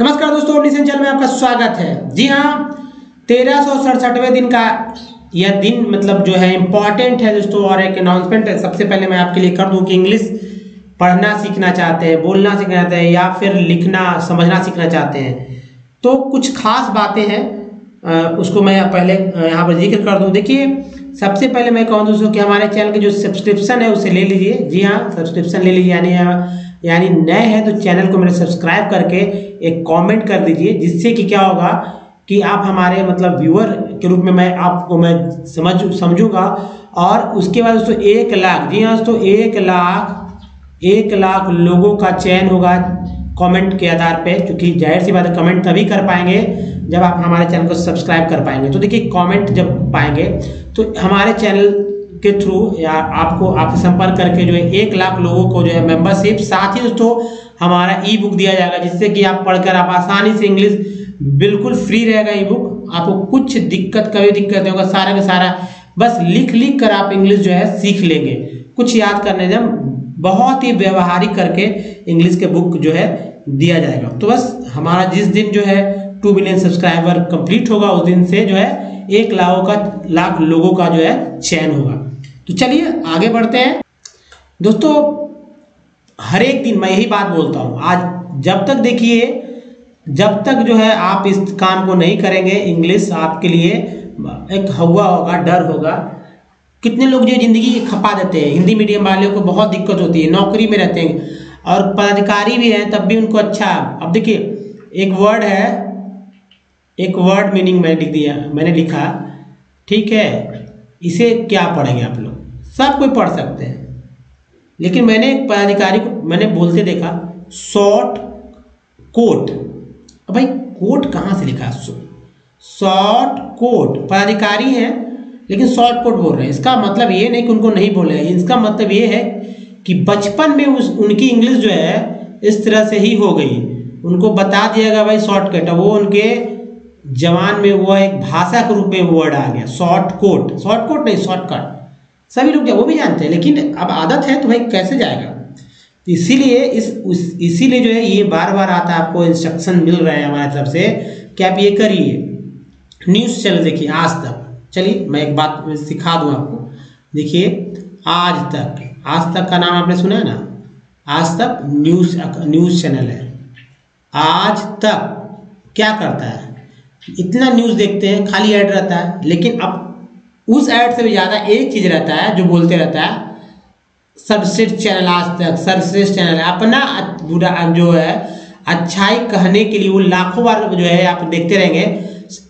नमस्कार दोस्तों, Odishan channel में आपका स्वागत है। जी हाँ, 1367वें दिन का यह दिन मतलब जो है इम्पॉर्टेंट है दोस्तों। और एक अनाउंसमेंट सबसे पहले मैं आपके लिए कर दूं कि इंग्लिश पढ़ना सीखना चाहते हैं, बोलना सीखना चाहते हैं या फिर लिखना समझना सीखना चाहते हैं तो कुछ खास बातें हैं, उसको मैं पहले यहाँ पर जिक्र कर दूँ। देखिए, सबसे पहले मैं कहूँ दोस्तों कि हमारे चैनल के जो सब्सक्रिप्शन है उसे ले लीजिए। जी हाँ, सब्सक्रिप्शन ले लीजिए, यानी नए हैं तो चैनल को मेरे सब्सक्राइब करके एक कमेंट कर दीजिए, जिससे कि क्या होगा कि आप हमारे मतलब व्यूअर के रूप में मैं आपको मैं समझूंगा। और उसके बाद दोस्तों 1 लाख, जी हाँ दोस्तों 1 लाख लोगों का चयन होगा कमेंट के आधार पे, क्योंकि जाहिर सी बात है कमेंट तभी कर पाएंगे जब आप हमारे चैनल को सब्सक्राइब कर पाएंगे। तो देखिए, कॉमेंट जब पाएंगे तो हमारे चैनल के थ्रू या आपसे संपर्क करके जो है 1 लाख लोगों को जो है मेंबरशिप, साथ ही दोस्तों हमारा ई बुक दिया जाएगा, जिससे कि आप पढ़कर आप आसानी से इंग्लिश बिल्कुल फ्री रहेगा ई बुक, आपको कुछ कभी दिक्कत होगा, सारा का सारा बस लिख कर आप इंग्लिश जो है सीख लेंगे। कुछ याद करने जब बहुत ही व्यवहारिक करके इंग्लिश के बुक जो है दिया जाएगा। तो बस हमारा जिस दिन जो है 2 मिलियन सब्सक्राइबर कंप्लीट होगा, उस दिन से जो है 1 लाख लोगों का जो है चयन होगा। तो चलिए आगे बढ़ते हैं दोस्तों। हर एक दिन मैं यही बात बोलता हूँ, आज जब तक जो है आप इस काम को नहीं करेंगे, इंग्लिश आपके लिए एक हवा होगा, डर होगा। कितने लोग जो ज़िंदगी खपा देते हैं, हिंदी मीडियम वालों को बहुत दिक्कत होती है, नौकरी में रहते हैं और पदाधिकारी भी हैं तब भी उनको अच्छा। अब देखिए, एक वर्ड मीनिंग मैंने लिखा, ठीक है, इसे क्या पढ़ेंगे आप लोग, सब कोई पढ़ सकते हैं, लेकिन मैंने एक पदाधिकारी को मैंने बोलते देखा शॉर्ट कोट। अब भाई कोट कहाँ से लिखा, शॉर्ट कोट, पदाधिकारी हैं लेकिन शॉर्ट कोट बोल रहे हैं। इसका मतलब ये नहीं कि उनको नहीं बोले, इसका मतलब ये है कि बचपन में उनकी इंग्लिश जो है इस तरह से ही हो गई, उनको बता दिया गया भाई शॉर्टकट, वो उनके जवान में हुआ एक भाषा के रूप में वर्ड आ गया शॉर्टकट नहीं, शॉर्टकट सभी लोग वो भी जानते हैं, लेकिन अब आदत है तो भाई कैसे जाएगा। इसीलिए इसीलिए जो है ये बार बार आता है, आपको इंस्ट्रक्शन मिल रहे हैं हमारे तरफ से कि आप ये करिए। न्यूज़ चैनल देखिए आज तक, चलिए मैं एक बात सिखा दूँ आपको। देखिए आज तक का नाम आपने सुना है ना, आज तक न्यूज़ चैनल है। आज तक क्या करता है, इतना न्यूज़ देखते हैं, खाली ऐड रहता है, लेकिन अब उस ऐड से भी ज़्यादा एक चीज़ रहता है जो बोलते रहता है सर्वश्रेष्ठ चैनल आज तक, सर्वश्रेष्ठ चैनल है। अपना बुरा जो है अच्छाई कहने के लिए वो लाखों बार जो है आप देखते रहेंगे,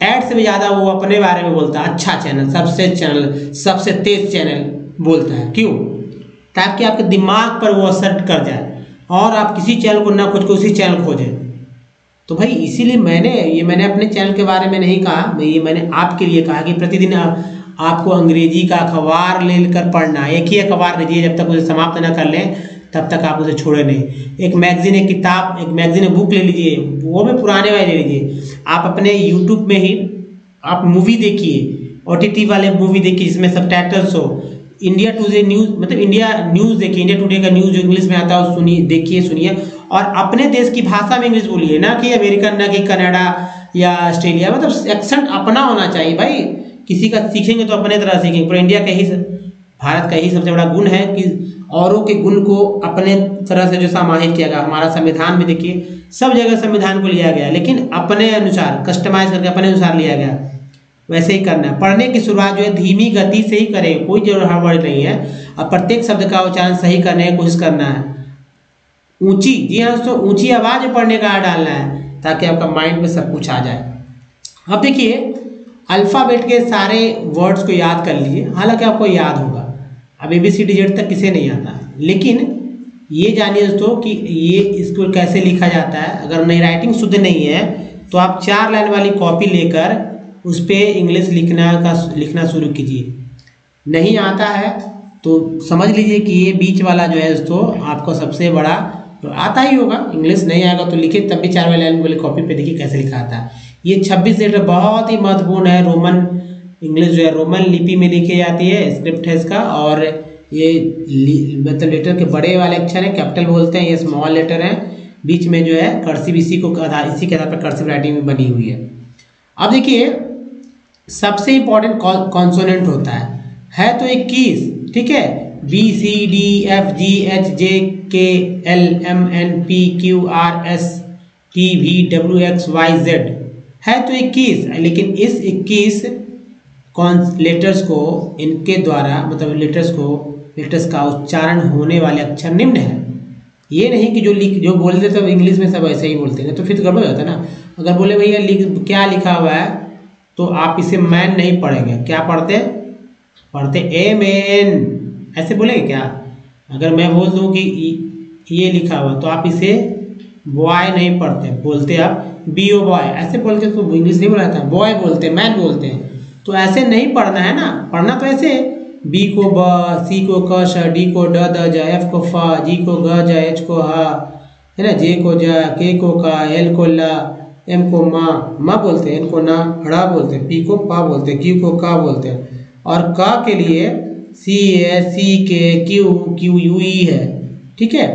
ऐड से भी ज़्यादा वो अपने बारे में बोलता है, अच्छा चैनल, सर्वश्रेष्ठ चैनल, सबसे तेज चैनल बोलता है। क्यों? ताकि आपके दिमाग पर वो असर कर जाए और आप किसी चैनल को ना खोज के उसी चैनल खोजें। तो भाई इसीलिए मैंने अपने चैनल के बारे में नहीं कहा, मैंने आपके लिए कहा कि प्रतिदिन आपको अंग्रेजी का अखबार लेकर पढ़ना, एक ही अखबार लीजिए, जब तक उसे समाप्त ना कर लें तब तक आप उसे छोड़े नहीं। एक मैगजीन बुक ले लीजिए, वो भी पुराने वाले ले लीजिए। आप अपने यूट्यूब में ही आप मूवी देखिए, OTT वाले मूवी देखिए जिसमें सबटाइटल्स हो, इंडिया न्यूज़ देखिए, इंडिया टुडे का न्यूज़ जो इंग्लिश में आता है वो देखिए सुनिए और अपने देश की भाषा में इंग्लिश बोलिए, ना कि अमेरिकन, ना कि कनाडा या ऑस्ट्रेलिया। मतलब एक्सेंट अपना होना चाहिए भाई, किसी का सीखेंगे तो अपने तरह सीखेंगे। पर इंडिया का ही, भारत का ही सबसे बड़ा गुण है कि औरों के गुण को अपने तरह से जो समाहित किया गया। हमारा संविधान भी देखिए, सब जगह संविधान को लिया गया लेकिन अपने अनुसार कस्टमाइज करके अपने अनुसार लिया गया, वैसे ही करना है। पढ़ने की शुरुआत जो है धीमी गति से ही करें, कोई जरूर हड़बड़ी नहीं है, और प्रत्येक शब्द का उच्चारण सही करने की कोशिश करना है। ऊंची, जी हाँ दोस्तों ऊंची आवाज़ में पढ़ने का डालना है ताकि आपका माइंड में सब कुछ आ जाए। अब देखिए, अल्फ़ाबेट के सारे वर्ड्स को याद कर लीजिए, हालांकि आपको याद होगा, अब ABCD तक किसे नहीं आता, लेकिन ये जानिए दोस्तों कि ये इसको कैसे लिखा जाता है। अगर नहीं राइटिंग शुद्ध नहीं है तो आप 4 लाइन वाली कॉपी लेकर उस पर इंग्लिश लिखना शुरू कीजिए। नहीं आता है तो समझ लीजिए कि ये बीच वाला जो है दोस्तों आपको सबसे बड़ा तो आता ही होगा। इंग्लिश नहीं आएगा तो लिखिए, तब भी 4 लाइन वाली कॉपी पे देखिए कैसे लिखा आता है। ये 26 लेटर बहुत ही महत्वपूर्ण है। रोमन इंग्लिश जो है रोमन लिपि में लिखी जाती है, स्क्रिप्ट है इसका, और ये मतलब लेटर के बड़े वाले अक्षर हैं, कैपिटल बोलते हैं, ये स्मॉल लेटर हैं, बीच में जो है कर्सिव इसी के आधार पर कर्सिव राइटिंग में बनी हुई है। अब देखिए सबसे इम्पोर्टेंट कॉन्सोनेंट होता है तो 21, ठीक है, B C D F G H J K L M N P Q R S T V W X Y Z है तो 21, लेकिन इस 21 लेटर्स को इनके द्वारा मतलब लेटर्स का उच्चारण होने वाले अक्षर निम्न है। ये नहीं कि जो बोलते सब इंग्लिश में सब ऐसे ही बोलते हैं तो फिर गड़बड़ होता है ना। अगर बोले भैया क्या लिखा हुआ है तो आप इसे मैन नहीं पढ़ेंगे, क्या पढ़ते एम एन ऐसे बोलेंगे क्या। अगर मैं बोल दूँ कि ये लिखा हुआ तो आप इसे बॉय नहीं पढ़ते, बोलते आप बी ओ बॉय ऐसे बोल के, तो इंग्लिश नहीं बोला जाता, बॉय बोलते हैं, मैन बोलते हैं, तो ऐसे नहीं पढ़ना है ना। पढ़ना तो ऐसे बी को ब, सी को क श, डी को ड द ज, एफ को फ, जी को ग ज, एच को ह, है ना, जे को ज, के को क, एल को ल, एम को म बोलते हैं, एन को न, ड़ बोलते हैं, पी को प बोलते हैं, क्यू को क बोलते हैं, और क के लिए सी ए, सी के, क्यू, क्यू यू ई है, ठीक है।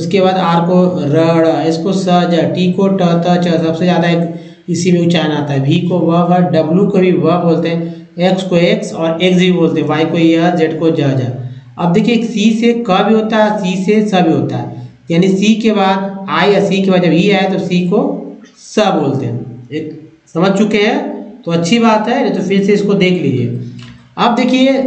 उसके बाद आर को र ड, एस को स ज, टी को ट त च, सबसे ज़्यादा एक इसी में उच्चारण आता है, वी को व व, डब्लू को भी व बोलते हैं, एक्स को एक्स और एक्स भी बोलते हैं, वाई को या, जेड को जा जा। अब देखिए सी से क भी होता है, सी से स भी होता है, यानी सी के बाद आई या सी के बाद जब ई आए तो सी को स बोलते हैं। एक समझ चुके हैं तो अच्छी बात है, नहीं तो फिर से इसको देख लीजिए। अब देखिए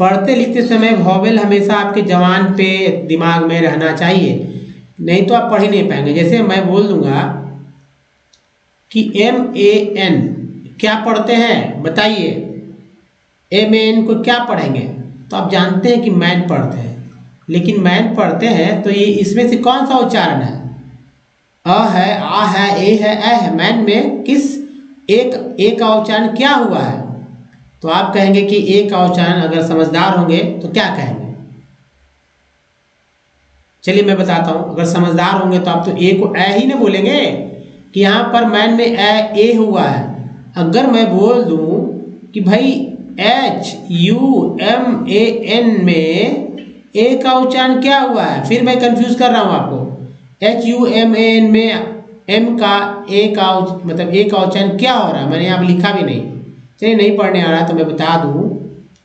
पढ़ते लिखते समय वॉवेल हमेशा आपके जवान पे दिमाग में रहना चाहिए, नहीं तो आप पढ़ ही नहीं पाएंगे। जैसे मैं बोल दूंगा कि एम ए एन क्या पढ़ते हैं बताइए, एम ए एन को क्या पढ़ेंगे, तो आप जानते हैं कि मैन पढ़ते हैं, लेकिन मैन पढ़ते हैं तो ये इसमें से कौन सा उच्चारण है, अ है, आ है, ए है, ऐ है, मैन में किस एक ए का उच्चारण क्या हुआ है। तो आप कहेंगे कि ए का उच्चारण, अगर समझदार होंगे तो क्या कहेंगे, चलिए मैं बताता हूँ। अगर समझदार होंगे तो आप तो ए को ऐ ही ना बोलेंगे कि यहाँ पर मैन में ए हुआ है। अगर मैं बोल दूँ कि भाई H U M A N में A का उच्चारण क्या हुआ है, फिर मैं कंफ्यूज कर रहा हूँ आपको। H U M A N में M का A का उच्चारण क्या हो रहा है, मैंने यहाँ पर लिखा भी नहीं। चलिए नहीं पढ़ने आ रहा तो मैं बता दूँ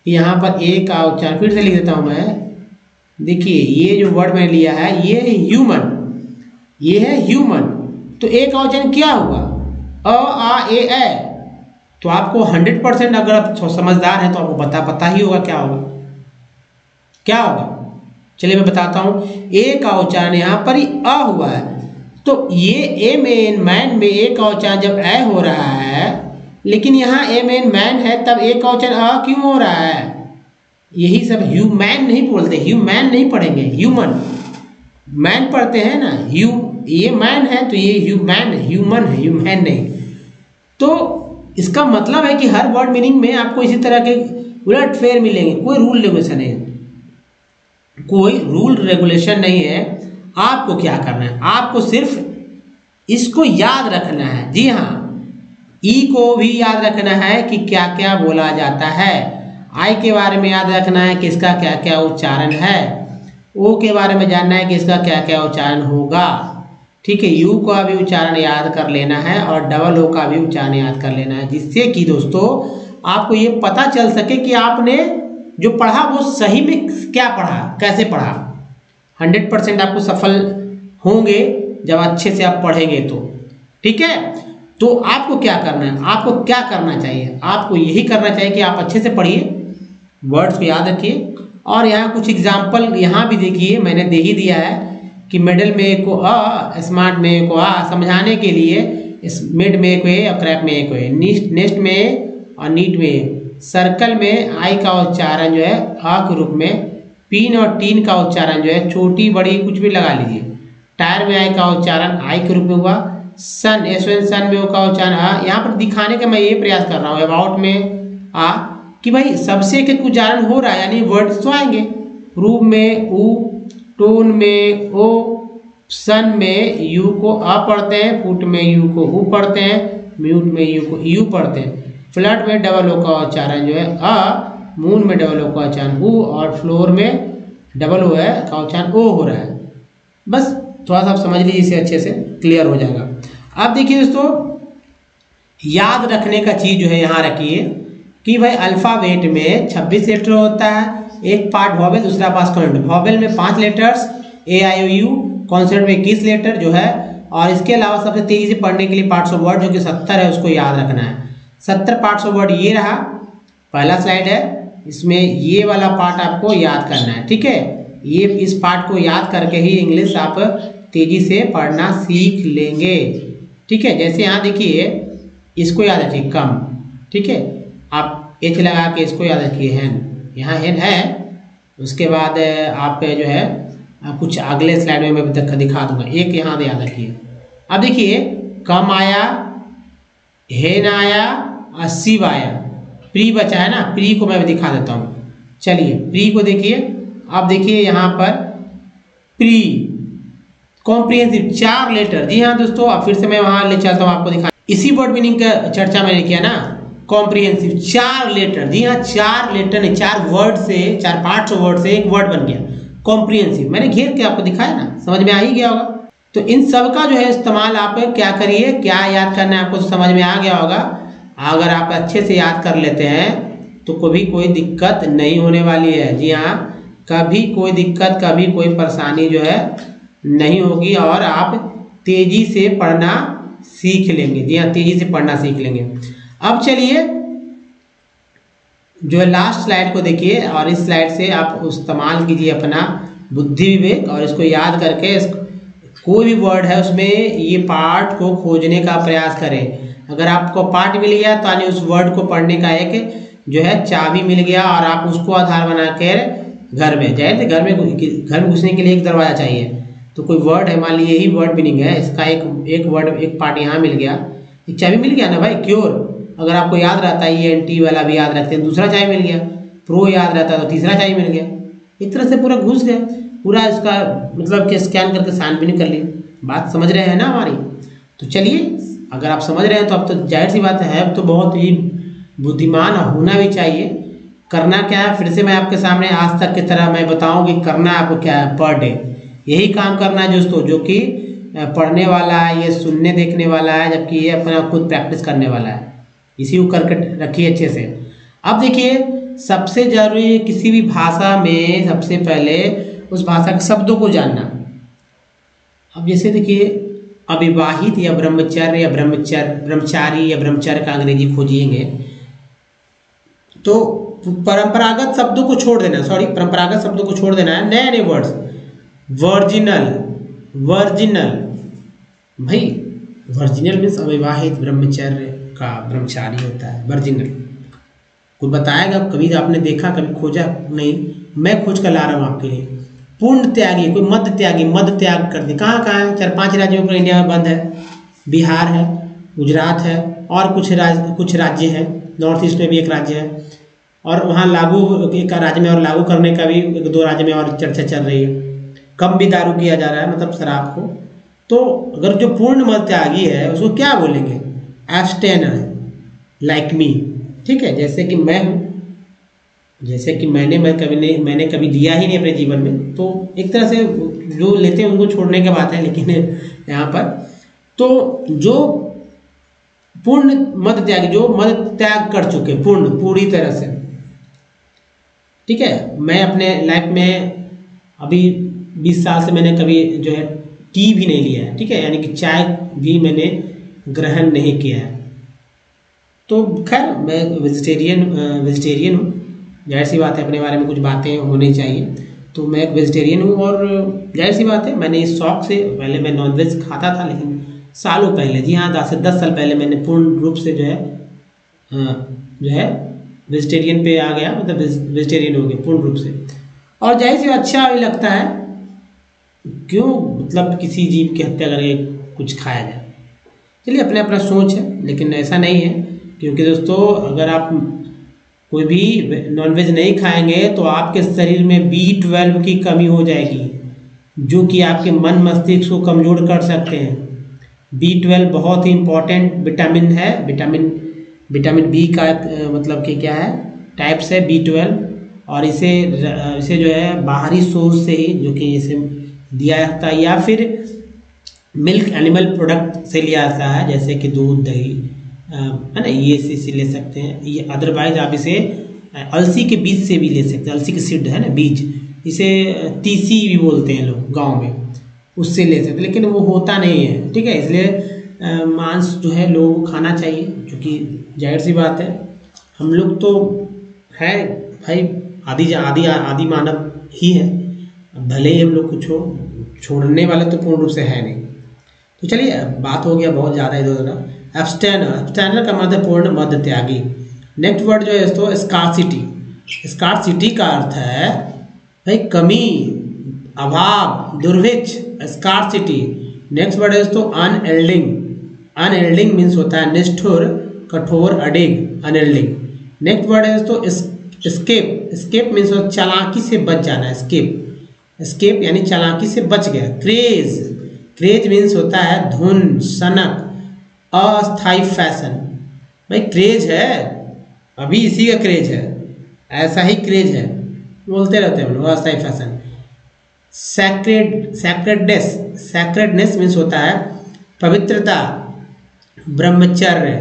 कि यहाँ पर A का उच्चारण फिर से लिख देता हूँ मैं। देखिए ये जो वर्ड मैंने लिया है ये है ह्यूमन, ये है ह्यूमन, तो A का उच्चारण क्या हुआ, अ आ ए ऐ। तो आपको 100% अगर आप समझदार हैं तो आपको पता ही होगा क्या होगा। चलिए मैं बताता हूँ, ए का उच्चारण यहाँ पर ही अ हुआ है, तो ये एम एन मैन में ए का उच्चारण जब ए हो रहा है, लेकिन यहाँ एम एन मैन है, तब ए का उच्चारण अ क्यों हो रहा है। यही सब ह्यूमैन नहीं बोलते, ह्यूमैन नहीं पढ़ेंगे, ह्यूमन मैन पढ़ते हैं ना, ये मैन है तो ये ह्यूमैन नहीं। तो इसका मतलब है कि हर वर्ड मीनिंग में आपको इसी तरह के उलट फेर मिलेंगे, कोई रूल रेगुलेशन नहीं है, आपको क्या करना है, आपको सिर्फ इसको याद रखना है। जी हाँ, ई को भी याद रखना है कि क्या क्या बोला जाता है, आई के बारे में याद रखना है कि इसका क्या क्या उच्चारण है, ओ के बारे में जानना है कि इसका क्या क्या उच्चारण होगा, ठीक है, यू का भी उच्चारण याद कर लेना है और डबल ओ का भी उच्चारण याद कर लेना है, जिससे कि दोस्तों आपको ये पता चल सके कि आपने जो पढ़ा वो सही में क्या पढ़ा, कैसे पढ़ा। 100% आपको सफल होंगे जब अच्छे से आप पढ़ेंगे तो, ठीक है। तो आपको क्या करना है, आपको क्या करना चाहिए, आपको यही करना चाहिए कि आप अच्छे से पढ़िए, वर्ड्स को याद रखिए। और यहाँ कुछ एग्जाम्पल यहाँ भी देखिए, मैंने दे ही दिया है कि मेडल में एक को अ, स्मार्ट में एक को आ, समझाने के लिए मिड में एक को ए और क्रैप में एक को ए, नेस्ट में और नीट में, सर्कल में आई का उच्चारण जो है आ के रूप में, पिन और टीन का उच्चारण जो है छोटी बड़ी कुछ भी लगा लीजिए, टायर में आई का उच्चारण आई के रूप में हुआ, सन एसवन सन में ओ का उच्चारण आ। यहाँ पर दिखाने का मैं ये प्रयास कर रहा हूँ अबाउट में आ, कि भाई सबसे एक उच्चारण हो रहा है, यानी वर्ड्स तो आएंगे, रूम में ऊ, टोन में ओ, सन में यू को आ पढ़ते हैं, फुट में यू को ऊ पढ़ते हैं, म्यूट में यू को यू पढ़ते हैं, फ्लड में डबल ओ का उच्चारण जो है आ, मून में डबल ओ का उच्चारण ऊ, और फ्लोर में डबल ओ है का उच्चारण ओ हो रहा है। बस थोड़ा सा आप समझ लीजिए, इसे अच्छे से क्लियर हो जाएगा। अब देखिए दोस्तों, याद रखने का चीज़ जो है यहाँ रखिए कि भाई अल्फ़ाबेट में 26 लेटर होता है, एक पार्ट वॉवेल दूसरा पार्ट कॉन्सोनेंट। वॉवेल में 5 letters A I O U, consonant में 21 लेटर जो है, और इसके अलावा सबसे तेज़ी से पढ़ने के लिए पार्ट्स ऑफ वर्ड जो कि 70 है उसको याद रखना है। 70 पार्ट्स ऑफ वर्ड ये रहा, पहला स्लाइड है, इसमें ये वाला पार्ट आपको याद करना है, ठीक है। ये इस पार्ट को याद करके ही इंग्लिश आप तेज़ी से पढ़ना सीख लेंगे, ठीक है। जैसे यहाँ देखिए, इसको याद रखिए कम, ठीक है, आप एच लगा के इसको याद रखिए हैन, यहाँ हैन है। उसके बाद आप जो है कुछ अगले स्लाइड में मैं दिखा दूंगा, एक यहाँ याद रखिए। अब देखिए कम आया, हैन आया और शिव आया, प्री बचा है ना, प्री को मैं दिखा देता हूँ। चलिए प्री को देखिए, अब देखिए यहाँ पर प्री कॉम्प्रिहेंसिव 4 लेटर। जी हाँ दोस्तों, अब फिर से मैं वहाँ ले चलता हूँ, आपको दिखा, इसी वर्ड मीनिंग का चर्चा मैंने किया ना, कॉम्प्रिहेंसिव 4 लेटर। जी हाँ 4 लेटर ने 4 वर्ड से, 4 पार्ट्स वर्ड से एक वर्ड बन गया कॉम्प्रिहेंसिव। मैंने घेर के आपको दिखाया ना, समझ में आ ही गया होगा। तो इन सब का जो है इस्तेमाल आप क्या करिए, क्या याद करना है आपको समझ में आ गया होगा। अगर आप अच्छे से याद कर लेते हैं तो कभी कोई दिक्कत नहीं होने वाली है। जी हाँ, कभी कोई दिक्कत, कभी कोई परेशानी जो है नहीं होगी, और आप तेज़ी से पढ़ना सीख लेंगे। जी हाँ, तेज़ी से पढ़ना सीख लेंगे। अब चलिए जो लास्ट स्लाइड को देखिए, और इस स्लाइड से आप इस्तेमाल कीजिए अपना बुद्धि विवेक, और इसको याद करके कोई भी वर्ड है उसमें ये पार्ट को खोजने का प्रयास करें। अगर आपको पार्ट मिल गया तो यानी उस वर्ड को पढ़ने का एक जो है चाबी मिल गया, और आप उसको आधार बनाकर घर में जाए, घर में घुसने के लिए एक दरवाज़ा चाहिए। तो कोई वर्ड है, मान लीजिए यही वर्ड मीनिंग है, इसका एक वर्ड, एक पार्ट यहाँ मिल गया, एक चाबी मिल गया ना भाई, क्योर। अगर आपको याद रहता है ये ENT वाला भी याद रखते हैं, दूसरा चाबी मिल गया, प्रो याद रहता है तो तीसरा चाबी मिल गया। इस तरह से पूरा घुस गया, पूरा इसका मतलब कि स्कैन करके छानबीन कर लिए। बात समझ रहे हैं ना हमारी? तो चलिए, अगर आप समझ रहे हैं तो अब तो जाहिर सी बात है, अब तो बहुत ही बुद्धिमान होना भी चाहिए। करना क्या है, फिर से मैं आपके सामने आज तक की तरह मैं बताऊँ कि करना आपको क्या है पर डे, यही काम करना है दोस्तों, जो कि पढ़ने वाला है, ये सुनने देखने वाला है, जबकि ये अपना खुद प्रैक्टिस करने वाला है। इसी को करके रखिए अच्छे से। अब देखिए, सबसे ज़रूरी किसी भी भाषा में सबसे पहले उस भाषा के शब्दों को जानना। अब जैसे देखिए, अविवाहित या ब्रह्मचर्य या ब्रह्मचारी या ब्रह्मचर्य का अंग्रेजी खोजिएंगे तो परंपरागत शब्दों को छोड़ देना, सॉरी परंपरागत शब्दों को छोड़ देना है, नए नए वर्ड्स, वर्जिनल, वर्जिनल भाई, वर्जिनल मीन्स अविवाहित, ब्रह्मचर्य का ब्रह्मचारी होता है वर्जिनल। कोई बताएगा कभी आपने देखा, कभी खोजा नहीं, मैं खोज कर ला रहा हूँ आपके लिए। पूर्ण त्यागी, कोई मध्य त्यागी, मध्य त्याग कर दे, कहाँ है, 4-5 राज्यों पर इंडिया में बंद है, बिहार है, गुजरात है, और कुछ राज्य हैं, नॉर्थ ईस्ट में भी एक राज्य है, और वहाँ लागू एक राज्य में, और लागू करने का भी 1-2 राज्य में और चर्चा चल रही है। कम भी दारू किया जा रहा है, मतलब शराब को। तो अगर जो पूर्ण मध्य त्यागी है उसको क्या बोलेंगे, एब्सटेनर, लाइक मी, ठीक है, जैसे कि मैं हूँ, जैसे कि मैंने कभी लिया ही नहीं अपने जीवन में, तो एक तरह से जो लेते हैं उनको छोड़ने की बात है। लेकिन यहाँ पर तो जो पूर्ण मध्य त्यागी, जो मध्य त्याग कर चुके पूर्ण, पूरी तरह से, ठीक है। मैं अपने लाइफ में अभी 20 साल से मैंने कभी जो है टी भी नहीं लिया है, ठीक है, यानी कि चाय भी मैंने ग्रहण नहीं किया है। तो खैर मैं वेजिटेरियन हूँ, जाहिर सी बात है अपने बारे में कुछ बातें होनी चाहिए। तो मैं एक वेजिटेरियन हूँ, और जाहिर सी बात है मैंने इस शौक से, पहले मैं नॉनवेज खाता था, लेकिन सालों पहले, जी हाँ 10 साल पहले मैंने पूर्ण रूप से जो है वेजिटेरियन पे आ गया, मतलब वेजिटेरियन हो गया पूर्ण रूप से। और जाहिर सी अच्छा भी लगता है, क्यों, मतलब किसी जीव की हत्या करके कुछ खाया जाए। चलिए अपने अपना सोच है, लेकिन ऐसा नहीं है, क्योंकि दोस्तों अगर आप कोई भी नॉनवेज नहीं खाएंगे तो आपके शरीर में B12 की कमी हो जाएगी, जो कि आपके मन मस्तिष्क को कमज़ोर कर सकते हैं। B12 बहुत ही इम्पॉर्टेंट विटामिन है, विटामिन B का मतलब कि क्या है, टाइप्स है B12, और इसे जो है बाहरी सोर्स से ही, जो कि इसे दिया जाता है, या फिर मिल्क एनिमल प्रोडक्ट से लिया जाता है, जैसे कि दूध, दही, है ना, ये इसे ले सकते हैं। ये अदरवाइज आप इसे अलसी के बीज से भी ले सकते हैं, अलसी के सीड है ना, बीज, इसे तीसी भी बोलते हैं लोग गांव में, उससे ले सकते हैं, लेकिन वो होता नहीं है, ठीक है। इसलिए मांस जो है लोगों को खाना चाहिए, क्योंकि जाहिर सी बात है हम लोग तो है भाई आदि आदि आदि मानव ही है, भले ही हम लोग कुछ हो, छोड़ने वाला तो पूर्ण रूप से है नहीं। तो चलिए बात हो गया बहुत ज़्यादा इधर उधर। एब्सटेनर, एब्सटेनर का मतलब पूर्ण मध्य त्यागी। नेक्स्ट वर्ड जो है दोस्तों स्कार्सिटी। स्कार्सिटी का अर्थ है भाई कमी, अभाव, दुर्भिक्ष, स्कार्सिटी। नेक्स्ट वर्ड है दोस्तों अनएल्डिंग। अनएल्डिंग मीन्स होता है निष्ठुर, कठोर, अडिग, अनएल्डिंग। नेक्स्ट वर्ड है दोस्तों स्केप। स्केप मीन्स चालाकी से बच जाना, स्केप, स्केप यानी चालाकी से बच गया। क्रेज, क्रेज मीन्स होता है धुन, सनक, अस्थाई फैशन। भाई क्रेज है, अभी इसी का क्रेज है, ऐसा ही क्रेज है, बोलते रहते हैं हम लोग, अस्थाई fashion. Sacred, sacredness, sacredness means होता है पवित्रता, ब्रह्मचर्य,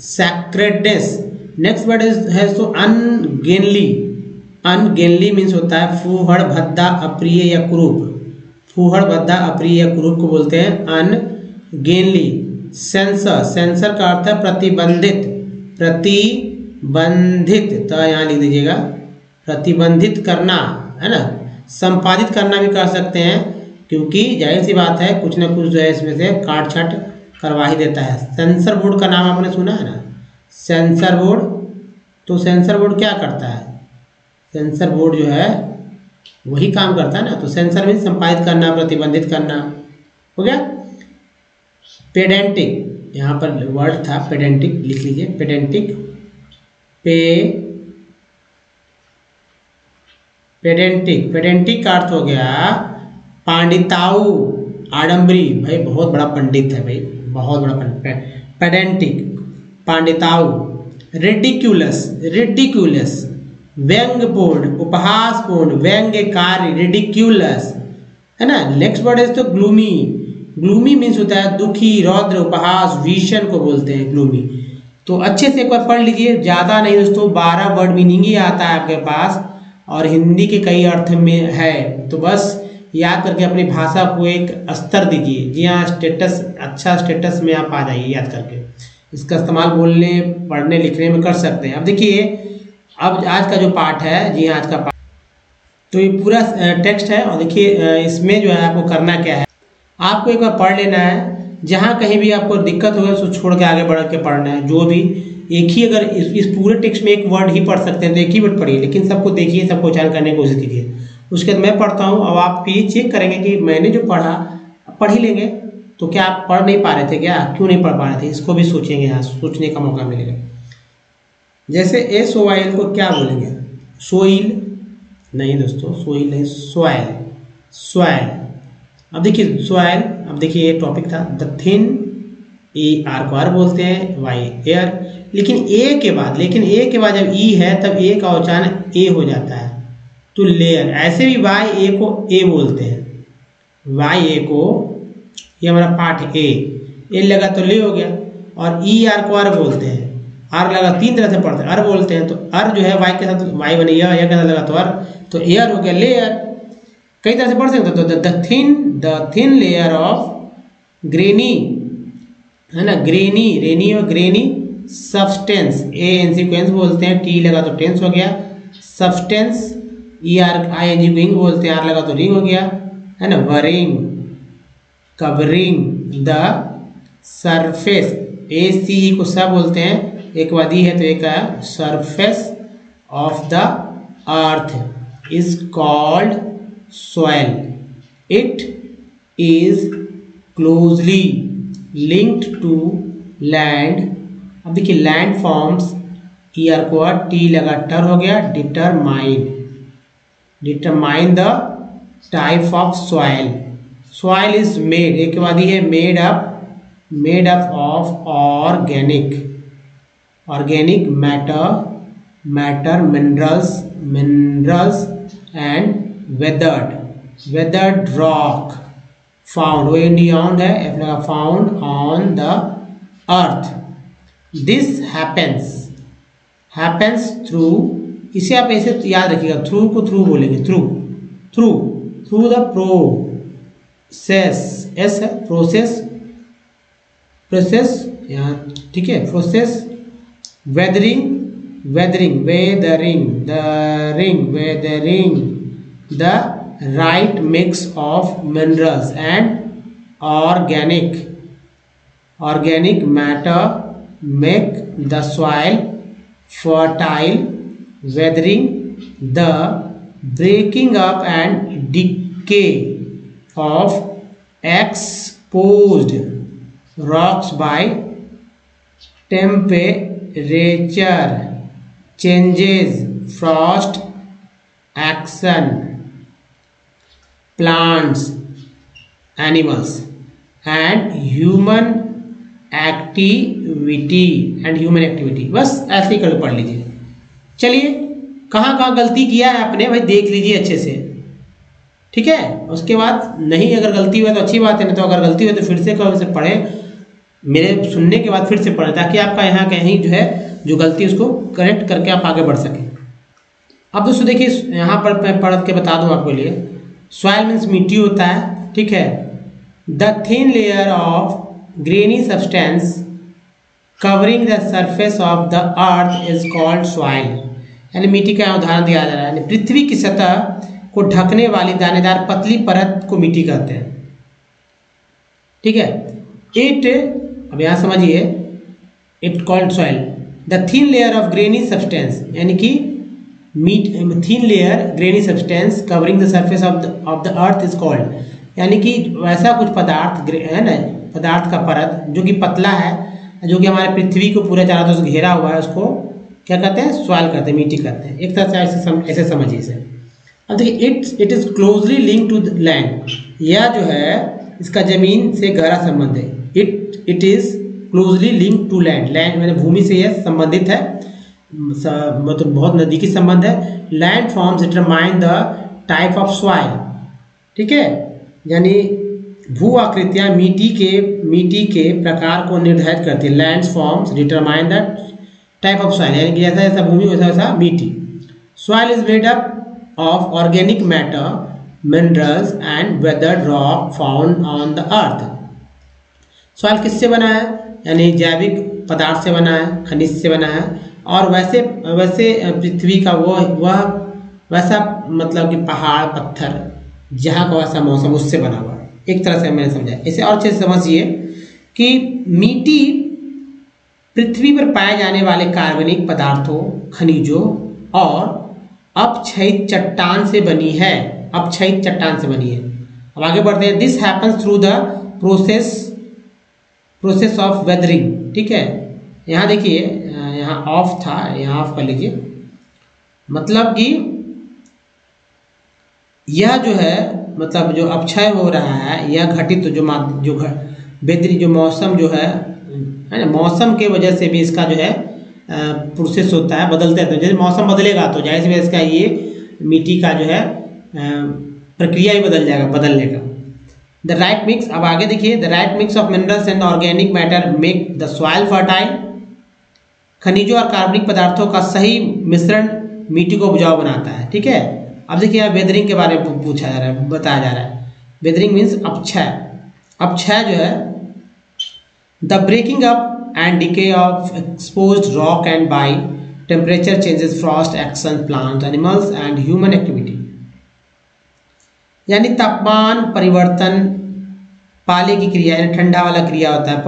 सैक्रेडनेस। नेक्स्ट वर्ड है सो अनगेनली। अनगेनली मीन्स होता है फूहड़, भद्दा, अप्रिय या कुरूप। फूहड़, भद्दा, अप्रिय या कुरूप को बोलते हैं अनगेनली। सेंसर, सेंसर का अर्थ है प्रतिबंधित, प्रतिबंधित, तो यहाँ लिख दीजिएगा प्रतिबंधित करना, है ना। संपादित करना भी कर सकते हैं, क्योंकि जाहिर सी बात है कुछ ना कुछ जो है इसमें से काट छाट करवा ही देता है। सेंसर बोर्ड का नाम आपने सुना है ना, सेंसर बोर्ड। तो सेंसर बोर्ड क्या करता है, सेंसर बोर्ड जो है वही काम करता है ना। तो सेंसर मीन संपादित करना, प्रतिबंधित करना, हो गया। पेडेंटिक, यहाँ पर वर्ड था पेडेंटिक, लिख लीजिए पेडेंटिक, पेडेंटिक, पेडेंटिक का अर्थ हो गया पांडिताऊ, आडम्बरी, भाई बहुत बड़ा पंडित है, भाई बहुत बड़ा पंडित, पेडेंटिक, पांडिताऊ। रिडिक्यूलस, रिडिक्यूलस व्यंग्यपूर्ण, उपहासपूर्ण, व्यंग्यकारी, रिडिक्यूलस, है ना। नेक्स्ट वर्ड है तो ग्लूमी। ग्लूमी मीन्स होता है दुखी, रौद्र, उपहास, भीषण को बोलते हैं ग्लूमी। तो अच्छे से एक बार पढ़ लीजिए, ज़्यादा नहीं दोस्तों, 12 वर्ड मीनिंग ही आता है आपके पास, और हिंदी के कई अर्थ में है, तो बस याद करके अपनी भाषा को एक स्तर दीजिए। जी हाँ, स्टेटस, अच्छा स्टेटस में आप आ जाइए याद करके, इसका इस्तेमाल बोलने, पढ़ने, लिखने में कर सकते हैं। अब देखिए, अब आज का जो पाठ है, जी आज का पाठ, तो ये पूरा टेक्स्ट है, और देखिए इसमें जो है आपको करना क्या है, आपको एक बार पढ़ लेना है। जहाँ कहीं भी आपको दिक्कत होगी उसको छोड़ के आगे बढ़ के पढ़ना है, जो भी एक ही, अगर इस पूरे टेक्स्ट में एक वर्ड ही पढ़ सकते हैं तो एक ही वर्ड पढ़िए, लेकिन सबको देखिए, सबको उच्चारण करने की कोशिश कीजिए। उसके बाद मैं पढ़ता हूँ, अब आप ये चेक करेंगे कि मैंने जो पढ़ा पढ़ ही लेंगे, तो क्या आप पढ़ नहीं पा रहे थे, क्या क्यों नहीं पढ़ पा रहे थे, इसको भी सोचेंगे, यहाँ सोचने का मौका मिलेगा। जैसे ए सोइल को क्या बोलेंगे, सोइल नहीं दोस्तों, सोइल नहीं, सोयल, सोयल। अब देखिए सोयल, अब देखिए ये टॉपिक था द थिन, ई आर को आर बोलते हैं, वाई एयर, लेकिन ए के बाद, लेकिन ए के बाद जब ई है तब ए का उच्चारण ए हो जाता है, तो लेयर। ऐसे भी वाई ए को ए बोलते हैं, वाई ए को, ये हमारा पार्ट ए लगा तो ले हो गया, और ई आर को आर बोलते हैं, आर लगा, तीन तरह से पढ़ते हैं, अर बोलते हैं, तो अर जो है वाई के साथ, वाई बने यर, यर के साथ लगा तो अर, तो एयर हो गया, लेयर, कई तरह से पढ़ सकते हैं। तो the thin layer of grainy, है ना, ग्रेनी, रेनी और grainy substance, A N sequence बोलते हैं, टी लगा तो टेंस हो गया, substance, E R I N G wing बोलते हैं, आर लगा तो रिंग हो गया, है ना, worrying, covering, the surface, A C को सब बोलते हैं, एक वादी है तो एक है surface of the earth is called soil, it is closely linked to land. अब देखिए लैंड फॉर्म्स, ई आर को टी लगा टर हो गया, determine, determine the type of soil, soil is made, एक वादी है made up, made up of organic, organic matter, matter, minerals, minerals and weathered, weathered rock, found, O N D on है, F लगा found on the earth. This happens, happens through, इसे आप ऐसे याद रखिएगा, थ्रू को थ्रू बोलेंगे, through through through the process, S है प्रोसेस, प्रोसेस यहाँ ठीक है, process weathering, weathering weathering the ring, weathering the right mix of minerals and organic matter make the soil fertile, weathering the breaking up and decay of exposed rocks by temperature changes, frost action, plants, animals and human activity। बस ऐसे ही कर पढ़ लीजिए। चलिए कहाँ कहाँ गलती किया है आपने भाई देख लीजिए अच्छे से, ठीक है। उसके बाद नहीं अगर गलती हुआ तो अच्छी बात है, नहीं तो अगर गलती हुई तो फिर से कभी से पढ़ें, मेरे सुनने के बाद फिर से पढ़ें, ताकि आपका यहाँ कहीं जो है जो गलती उसको करेक्ट करके आप आगे बढ़ सकें। अब दोस्तों देखिए यहाँ पर मैं पढ़ के बता दूँ आपके लिए, सॉइल मीन्स मिट्टी होता है, ठीक है। The thin layer of grainy substance covering the surface of the earth is called soil, यानी मिट्टी का उदाहरण दिया जा रहा है। पृथ्वी की सतह को ढकने वाली दानेदार पतली परत को मिट्टी कहते हैं, ठीक है। इट, अब यहाँ समझिए, it called soil the thin layer of grainy substance, यानी कि thin layer grainy substance covering the surface of the earth is called, यानी कि वैसा कुछ पदार्थ है ना, पदार्थ का परत जो कि पतला है, जो कि हमारे पृथ्वी को पूरा चारों तरफ से घेरा हुआ है, उसको क्या कहते हैं, सॉइल कहते हैं, मिट्टी कहते हैं। एक तरह से ऐसे समझिए इसे। अब देखिए it is closely link to the land, यह जो है इसका जमीन से गहरा संबंध है। It is closely link to land, land मैंने भूमि से यह संबंधित है, मतलब बहुत नज़दीकी संबंध है। Land forms determine the type of soil, ठीक है, यानी भू आकृतियाँ मिट्टी के प्रकार को निर्धारित करती है। Land forms determine the type of soil, यानी कि जैसा जैसा भूमि वैसा वैसा मिट्टी। Soil is made up of organic matter, minerals and weathered rock found on the earth. Soil किससे बना है, यानी जैविक पदार्थ से बना है, खनिज से बना है, और वैसे वैसे पृथ्वी का वह वैसा, मतलब कि पहाड़ पत्थर जहाँ का वैसा मौसम उससे बना हुआ। एक तरह से मैंने समझाया इसे, और अच्छे से समझिए कि मिट्टी पृथ्वी पर पाए जाने वाले कार्बनिक पदार्थों, खनिजों और अपक्षयित चट्टान से बनी है, अपक्षयित चट्टान से बनी है। अब आगे बढ़ते हैं। This happens through the process of weathering, ठीक है। यहाँ देखिए, यहाँ ऑफ था, यहाँ ऑफ कर लीजिए, मतलब कि यह जो है, मतलब जो अपक्षय हो रहा है, यह घटित तो जो बेदरी जो मौसम जो है ना, मौसम के वजह से भी इसका जो है प्रोसेस होता है, बदलते रहते हैं। जैसे मौसम बदलेगा तो जाहिर सी बात इसका ये मिट्टी का जो है प्रक्रिया ही बदल जाएगा, बदलने का। द राइट मिक्स, अब आगे देखिए, the right mix of minerals and organic matter make the soil fertile, खनिजों और कार्बनिक पदार्थों का सही मिश्रण मिट्टी को उपजाऊ बनाता है, ठीक है। अब देखिए यहाँ वेदरिंग के बारे में पूछा जा रहा है, बताया जा रहा है। वेदरिंग मीन्स अपक्षय, अपक्षय जो है the breaking up and decay of expose rock and by temperature changes, frost action, plant, animals and human activity, यानी तापमान परिवर्तन, पाले की क्रिया यानी ठंडा वाला क्रिया होता है,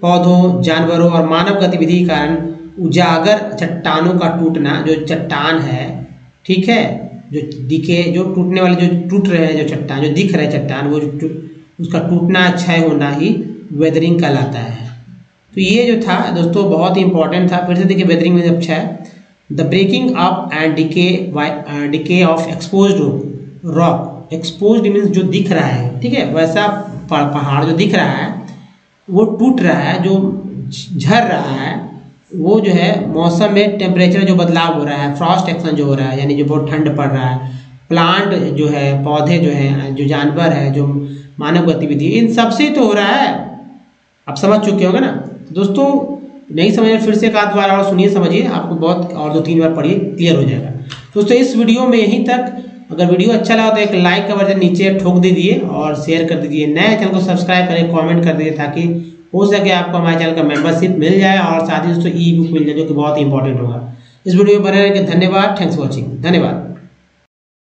पौधों, जानवरों और मानव गतिविधि के कारण उजागर चट्टानों का टूटना, जो चट्टान है, ठीक है, जो दिखे, जो टूटने वाले, जो टूट रहे हैं, जो चट्टान जो दिख रहे हैं चट्टान, वो जो उसका टूटना, क्षय होना ही वेदरिंग कहलाता है। तो ये जो था दोस्तों बहुत ही इंपॉर्टेंट था। फिर से देखिए, वेदरिंग में अच्छा है the breaking up and decay of expose rock, exposed means जो दिख रहा है, ठीक है, वैसा पहाड़ जो दिख रहा है वो टूट रहा है, जो झर रहा है वो जो है मौसम में टेम्परेचर जो बदलाव हो रहा है, फ्रॉस्ट एक्शन जो हो रहा है, यानी जो बहुत ठंड पड़ रहा है, प्लांट जो है, पौधे जो है, जो जानवर है, जो मानव गतिविधि, इन सबसे तो हो रहा है। आप समझ चुके होंगे ना दोस्तों, नहीं समझे फिर से एक आध बार और सुनिए समझिए, आपको बहुत और 2-3 बार पढ़िए क्लियर हो जाएगा। दोस्तों इस वीडियो में यहीं तक, अगर वीडियो अच्छा लगा तो एक लाइक का बटन नीचे ठोक दीजिए और शेयर कर दीजिए, नए चैनल को सब्सक्राइब करें, कमेंट कर दीजिए ताकि हो सके आपको हमारे चैनल का मेंबरशिप मिल जाए और साथ ही दोस्तों ई बुक मिल जाए जो कि बहुत इंपॉर्टेंट होगा। इस वीडियो में बने रहने के धन्यवाद। Thanks for watching. धन्यवाद।